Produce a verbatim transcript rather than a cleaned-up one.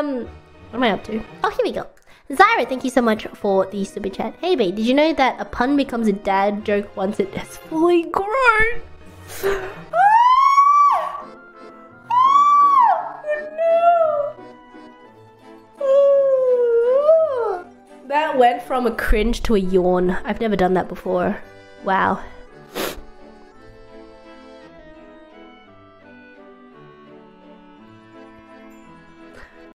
Um, what am I up to? Oh, here we go. Zyra, thank you so much for the super chat. Hey, babe, did you know that a pun becomes a dad joke once it has fully grown? Ah! Ah! Oh, no. Oh. That went from a cringe to a yawn. I've never done that before. Wow.